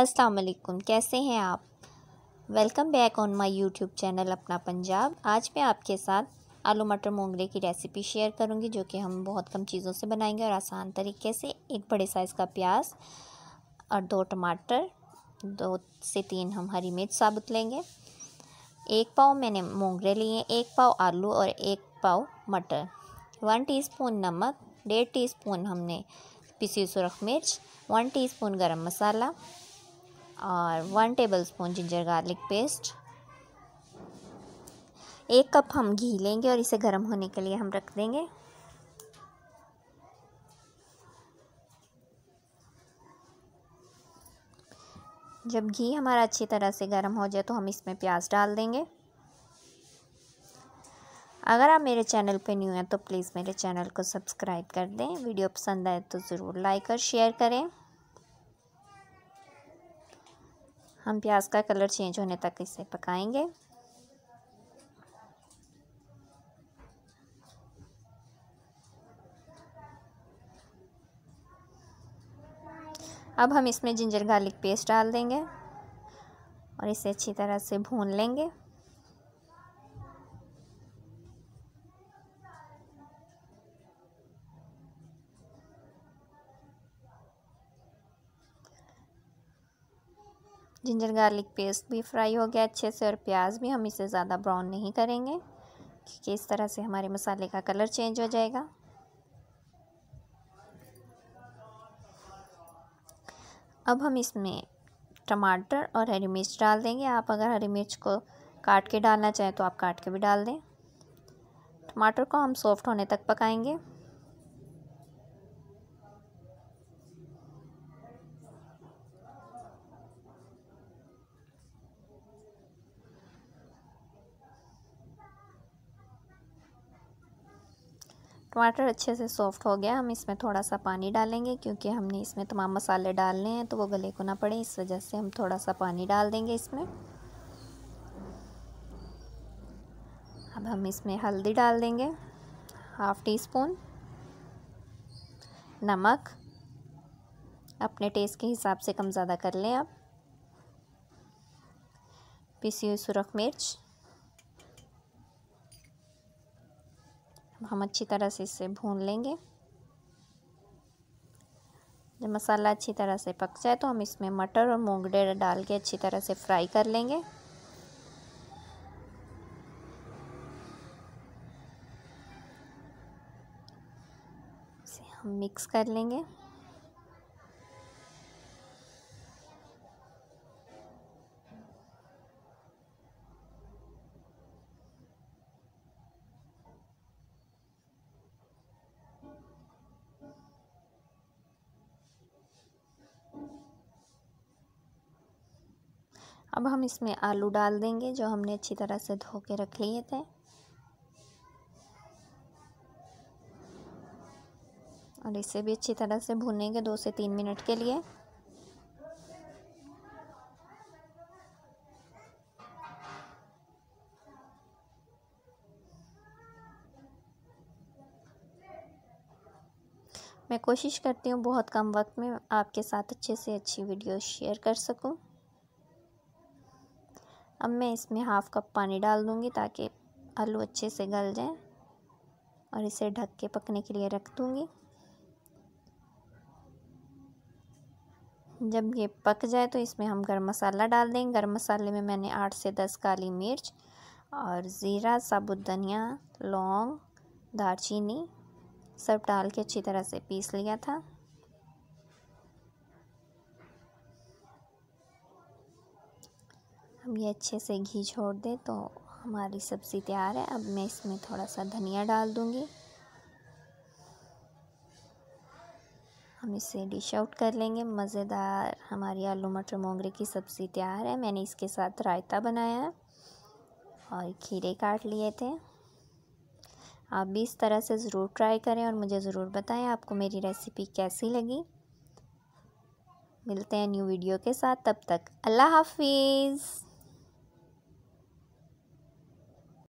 अस्सलाम वालेकुम, कैसे हैं आप। Welcome back on my YouTube channel अपना पंजाब। आज मैं आपके साथ आलू मटर मोंगरे की रेसिपी शेयर करूंगी, जो कि हम बहुत कम चीज़ों से बनाएंगे और आसान तरीके से। एक बड़े साइज़ का प्याज और 2 टमाटर, 2 से 3 हम हरी मिर्च साबुत लेंगे। 1 पाव मैंने मोंगरे लिए, 1 पाव आलू और 1 पाव मटर। 1 टीस्पून नमक, 1.5 टीस्पून हमने पिसी सुरख मिर्च, 1 टीस्पून गरम मसाला और 1 tablespoon ginger garlic paste. 1 cup हम घी लेंगे और इसे गर्म होने के लिए हम रख देंगे। जब घी हमारा अच्छी तरह से गर्म हो जाए तो हम इसमें प्याज डाल देंगे। अगर आप मेरे चैनल पे न्यू हैं तो प्लीज़ मेरे चैनल को सब्सक्राइब कर दें। वीडियो पसंद आए तो ज़रूर लाइक और शेयर करें। हम प्याज का कलर चेंज होने तक इसे पकाएंगे। अब हम इसमें जिंजर गार्लिक पेस्ट डाल देंगे और इसे अच्छी तरह से भून लेंगे। जिंजर गार्लिक पेस्ट भी फ्राई हो गया अच्छे से और प्याज भी। हम इसे ज़्यादा ब्राउन नहीं करेंगे क्योंकि इस तरह से हमारे मसाले का कलर चेंज हो जाएगा। अब हम इसमें टमाटर और हरी मिर्च डाल देंगे। आप अगर हरी मिर्च को काट के डालना चाहें तो आप काट के भी डाल दें। टमाटर को हम सॉफ्ट होने तक पकाएंगे। टमाटर अच्छे से सॉफ़्ट हो गया। हम इसमें थोड़ा सा पानी डालेंगे क्योंकि हमने इसमें तमाम मसाले डालने हैं तो वो गले को ना पड़े, इस वजह से हम थोड़ा सा पानी डाल देंगे इसमें। अब हम इसमें हल्दी डाल देंगे, 1/2 टीस्पून, नमक अपने टेस्ट के हिसाब से कम ज़्यादा कर लें आप, पिसी हुई सुरख मिर्च। हम अच्छी तरह से इसे भून लेंगे। जब मसाला अच्छी तरह से पक जाए तो हम इसमें मटर और मोंगरे डाल के अच्छी तरह से फ्राई कर लेंगे। इसे हम मिक्स कर लेंगे। अब हम इसमें आलू डाल देंगे जो हमने अच्छी तरह से धो के रख लिए थे और इसे भी अच्छी तरह से भूनेंगे 2 से 3 मिनट के लिए। मैं कोशिश करती हूँ बहुत कम वक्त में आपके साथ अच्छे से अच्छी वीडियो शेयर कर सकूँ। अब मैं इसमें 1/2 कप पानी डाल दूंगी ताकि आलू अच्छे से गल जाएं और इसे ढक के पकने के लिए रख दूंगी। जब ये पक जाए तो इसमें हम गरम मसाला डाल देंगे। गरम मसाले में मैंने 8 से 10 काली मिर्च और ज़ीरा, साबुत धनिया, लौंग, दालचीनी सब डाल के अच्छी तरह से पीस लिया था। अब ये अच्छे से घी छोड़ दे तो हमारी सब्ज़ी तैयार है। अब मैं इसमें थोड़ा सा धनिया डाल दूंगी। हम इसे डिश आउट कर लेंगे। मज़ेदार हमारी आलू मटर मोंगरे की सब्ज़ी तैयार है। मैंने इसके साथ रायता बनाया है और खीरे काट लिए थे। आप भी इस तरह से ज़रूर ट्राई करें और मुझे ज़रूर बताएं आपको मेरी रेसिपी कैसी लगी। मिलते हैं न्यू वीडियो के साथ, तब तक अल्लाह हाफिज़।